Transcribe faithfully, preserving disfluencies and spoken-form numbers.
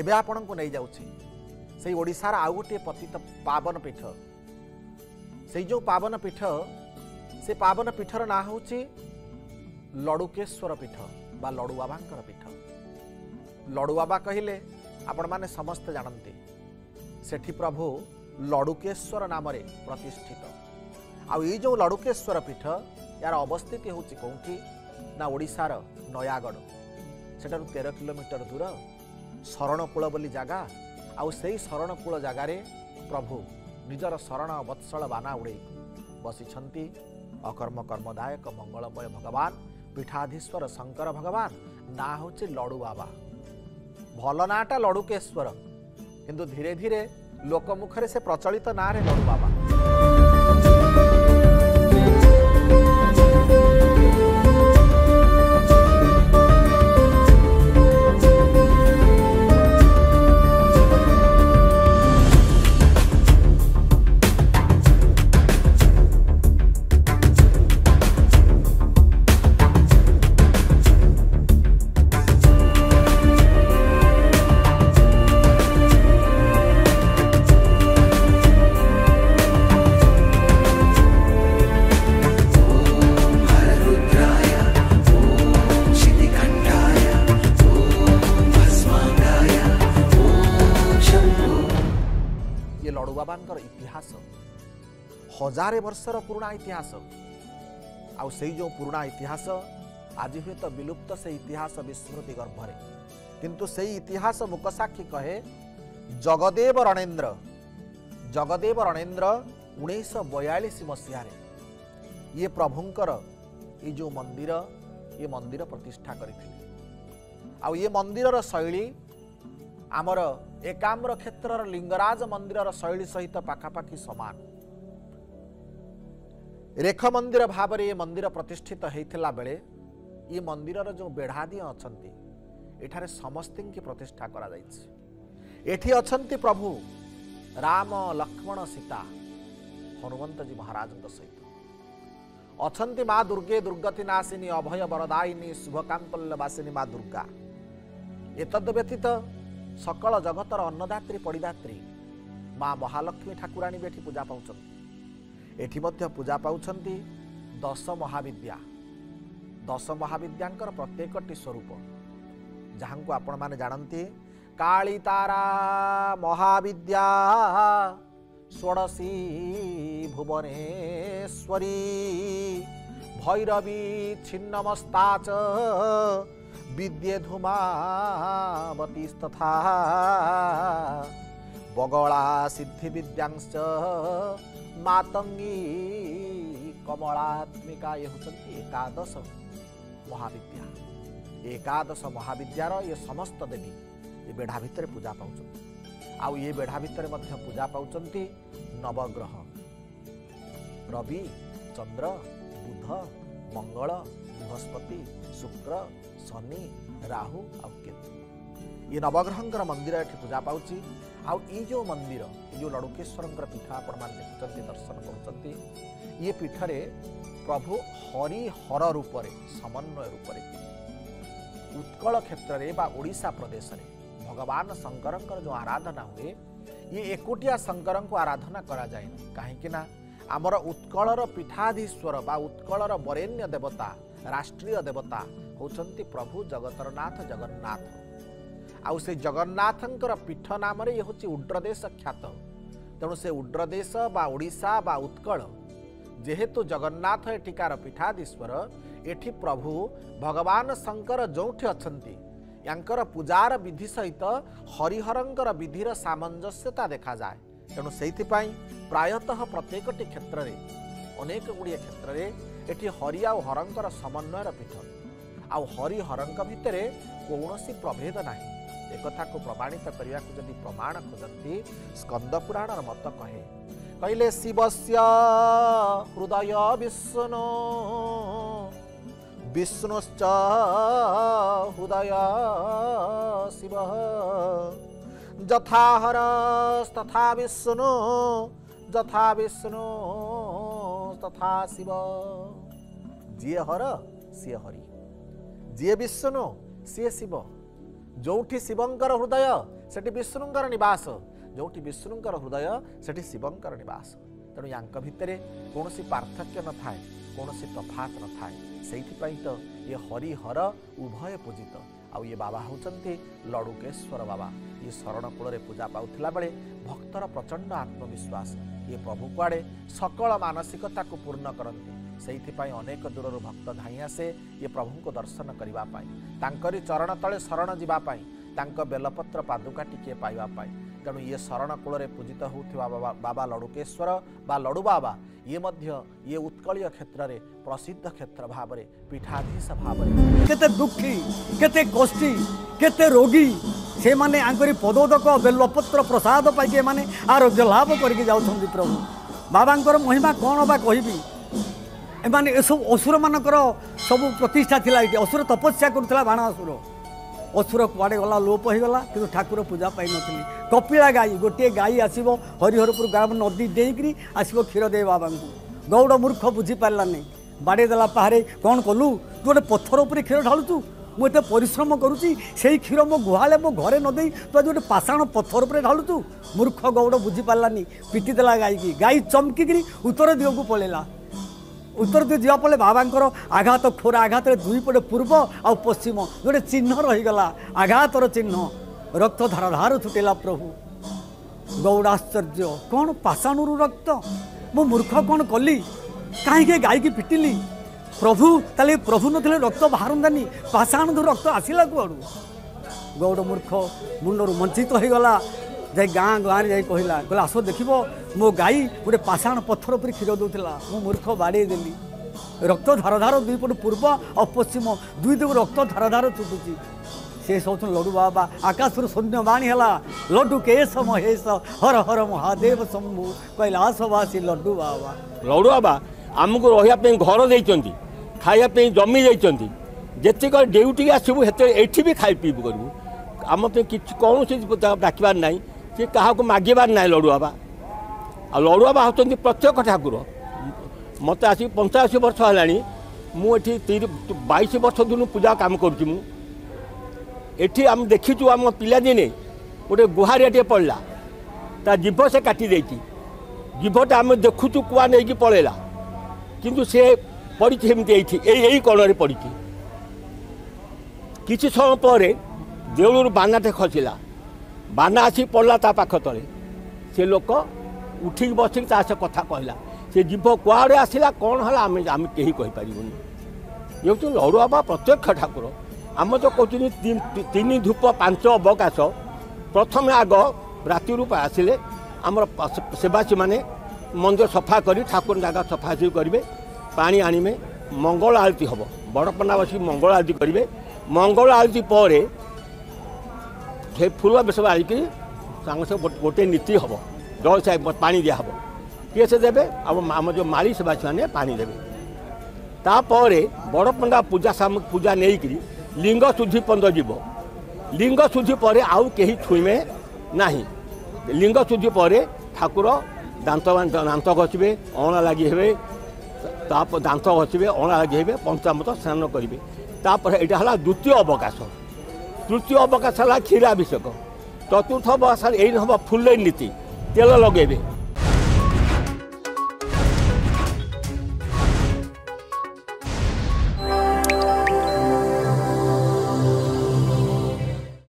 एवं आपण को नहीं जाशार आउ गोटे पतित पावन पीठ से जो पावन पीठ से पावन पीठर ना हूँ लड़ुकेश्वर पीठ बा लड़ू बाबा पीठ। लड़ू बाबा कहले आपण माने समस्ते जानते सेठी प्रभु लड़ुकेश्वर नाम प्रतिष्ठित। आ जो लड़ुकेश्वर पीठ यार अवस्थित हूँ कौटी ना ओडिशार नयागढ़ सेठारु तेरह किलोमीटर दूर शरणकूल बोली जगा। आउ से शरणकूल जगार प्रभु निजर शरण वत्सल बाना उड़े बसी अकर्म कर्मदायक मंगलमय भगवान पीठाधीश्वर शंकर भगवान ना हूँ लड़ू बाबा। भल नाटा लड़ुकेश्वर किंतु धीरे धीरे लोकमुखरे से प्रचलित ना रे लड़ू बाबा। इतिहास हजारे वर्षर पुराणा इतिहास आउ से जो पुराणा इतिहास आज हुए तो विलुप्त से इतिहास विस्मृति गर्भरे किंतु से इतिहास मुकसाक्षी कहे जगदेव रणेन्द्र। जगदेव रणेन्द्र उन्नीस बयालीस मसीह ये प्रभुंकर ये जो मंदिर ये मंदिर प्रतिष्ठा करिथिले। आउ ये मंदिरर शैली आमर एकाम्र क्षेत्रर लिंगराज मंदिरर शैली सहित पाखापाखि समान। रेख मंदिर भाव में ये मंदिर प्रतिष्ठित होता बेले ये मंदिरर जो बेढ़ादी अछंती एठारे समस्ती की प्रतिष्ठा करा जाइछि। एठी अछंती प्रभु राम लक्ष्मण सीता हनुमंत जी महाराज सहित अछंती माँ दुर्गे दुर्गति नाशिनी अभय वरदायिनी शुभकामपल्लवासिनी माँ दुर्गा। एतद् व्यतीत सकल जगतर अन्नदात्री परिदात्री माँ महालक्ष्मी ठाकुराणी भी पूजा पाँच। एठी मध्य पूजा पाँच दश महाविद्या। दश महाविद्या प्रत्येक स्वरूप जहाँ को आपण माने जानते काली तारा महाविद्या षडसी भुवनेश्वरी भैरवी छिन्नमस्ता विद्याधुमावती तथा बगला सिद्धि विद्यांश मातंगी कमलात्मिका। ये होती एकादश महाविद्या। एकादश महाविद्यार ये समस्त देवी ये बेढ़ा भितर पूजा पाँच। आउ ये बेढ़ा भितर मध्य पूजा पाँच नवग्रह रवि चंद्र बुध मंगल बृहस्पति शुक्र शनि राहु और केतु। ये नवग्रह मंदिर ये पूजा पाँच। आउ यो मंदिर जो लड़ुकेश्वर पीठ आपण मैंने देखुं दर्शन कर ये पीठरे प्रभु हरिहर रूप से समन्वय रूप से उत्कल क्षेत्र में ओडिशा प्रदेश में भगवान शंकर जो आराधना हुए ये एकोटिया शंकर को आराधना करा जाए कहीं आमर उत्कलर पीठाधीश्वर बा उत्कलर बरेण्य देवता राष्ट्रीय देवता होचंती प्रभु जगतरनाथ जगन्नाथ। आउ से जगन्नाथ पीठ नाम ये हूँ उड्रदेश ख्यात। तेणु से उड्रदेश बा ओडिशा बा उत्कल जेहेतु जगन्नाथ एटिकार पीठाधीश्वर एठी प्रभु भगवान शंकर जोठी अछंती यांकर पूजार विधि सहित हरिहरंकर विधिर सामंजस्यता देखा जाए। तेणु से प्रायतः प्रत्येक क्षेत्र में अनेक गुड़िया क्षेत्र में एटी हरि आउ हरंकर समन्वयर पीठ। आउ हरिहरंक भितर कौन सी प्रभेद ना एक को प्रमाणित करने को जदि प्रमाण खोजती स्कंद पुराण मत कहे कहले शिवस्य हृदय विष्णु विष्णुश्च हृदय शिव जथा हरस् तथा विष्णु जथा विष्णु तथा शिव। जी हर सी हरि जी विष्णु सी शिव जोठी शिवंकर हृदय सेठी विष्णुंकर निवास, जोठी विष्णुंकर हृदय सेठी शिवंकर निवास। तेणु या भितर कौन पार्थक्य न थाए, कौन तफात न थाए, से तो ये हरिहर उभय पूजित। आउ ये बाबा होचंती लड़ुकेश्वर बाबा। ये शरण कूल पूजा पाला बेले भक्तर प्रचंड आत्मविश्वास, ये प्रभु कुआड़े सकल मानसिकता को पूर्ण करती। से अनेक दूर भक्त धाई आसे ये प्रभु को दर्शन करने, चरण तले शरण जावाई, बेलपत्र पादुका टीके पाइबापी। तेणु ये शरण कूल पूजित होता बाबा, बाबा लड़ुकेश्वर बा लड़ू बाबा ये मध्य ये उत्कल क्षेत्र में प्रसिद्ध क्षेत्र भाव में पीठाधीश भाव में केते दुखी केते कष्टी केते रोगी से माने आंगरी पदोदक बेलपत्र प्रसाद पाई माने आरोग्य लाभ करके जाउछंदी। प्रभु बाबांकर महिमा कौन बा कहबी। एमाने ए सब असुर मानकर सब प्रतिष्ठा थिला, असुर तपस्या करुला, बाणासुर असुर कुआड़े गला लोप हो गला कि ठाकुर पूजा पाई नी। कपिला गाई गोटे गाई आसव हरिहरपुर ग्राम नदी देकर आसव क्षीर दे बाबा को। गौड़ मूर्ख बुझीपारा नहीं, बाड़ेदेला पहाड़े कौन कलु तू गोटे पथर उपर क्षीर ढालुचु। मुझे परिश्रम करुच्ची से क्षीर मो गुहाले मो घरे नदे तु आज गोटे पाषाण पथर उपर ढालुचु। मूर्ख गौड़ बुझीपारानी पिटीदेला गाई की, गाई चमकिकी उत्तर दिग को पलैला। उत्तर दिग जावा पड़े बाबांकर आघात खोर आघात दुईपटे पूर्व आ पश्चिम गोटे चिन्ह रहीगला, आघातर चिन्ह रक्त धारधार छुटेला। प्रभु गौड़ आश्चर्य कौन पाषाणुरु रक्त, मो मूर्ख कौन कली, कहीं गाई की पिटिली। प्रभु ताले प्रभु नथिले रक्त बाहरंदानी, पाषाणु रक्त आसला कुआड़ू। गौड़ मूर्ख मुंडर वंचित होगला, जाए गाँ गाँव जाए कहला कहला आस देख मो गाई गोटे पाषाण पथर पर क्षीर दूला, मु मूर्ख बाड़े देली। रक्त धारधार दुईपट पूर्व और पश्चिम दुई दिग रक्त धारधार छुटुची। से सोच लड़ू बाबा आकाशर शून्य बाणी है लड्डू केश महेश हर हर महादेव शंभु कैलासवासी लड्डू बाबा। लड्डू बाबा आमको रही घर देती, खाई जमी देती, जितक ड्यूटी आसबू ये भी खाई पीबू करूँ। आम कि कौन डाकबार ना कि क्या मागबार ना। लड़ू बाबा आ लड़ू बाबा होती प्रत्येक ठाकुर। मत आस पंचाशी वर्ष है मुझे बैश वर्ष दिन पूजा कम करुँची। आम देखीचु आम पादिने गोटे गुहारिया पड़ला, ता जीभ से काटी देती, जीभटा आम देखुचु कुआ नहीं पलैला किंतु से पड़ी सेमती यही कण पड़ी। किसी समय पर देवलूर बानाटे खसला, बाना आसी पड़ला ता पाख तले, से लोक उठिक बसिक कथा कहला, से जीव कुआड़े आसला कौन है आम आम कहीं कहीपरूनी। ये हूँ लड़ू बाबा प्रत्यक्ष ठाकुर। आम तो कहते तीन धूप पांच अवकाश प्रथम आग राति आसिले आमर सेवासी मैंने मंदिर सफा कर ठाकुर जगह सफासफी करेंगे, पा आणवे, मंगल आलती हम बड़पना बस मंगल आलती करेंगे। मंगल आलती पर से फुलवा बेस आलिकी सांगे गोटे नीति हम जल साहेब पा दिया हम किए से देवे आम जो माली सेवासी मैंने पा देवे। तापर बड़पंडा पूजा साम पूजा नहीं कि लिंग शुद्धि पंद जीव, लिंग शुद्धि पर आउ कहीं छुईवे ना। लिंग शुद्धि पर ठाकुर दांत दांत घसबे, अणा लगी हे, दांत घसबे अणा लगी हे, पंचामृत स्नान करेंगे। तापर यहाँ है द्वितीय अवकाश, तृतीय अवकाश है क्षीराभिषेक, चतुर्थ अवकाश यही हम फुल नीति तेल लगे।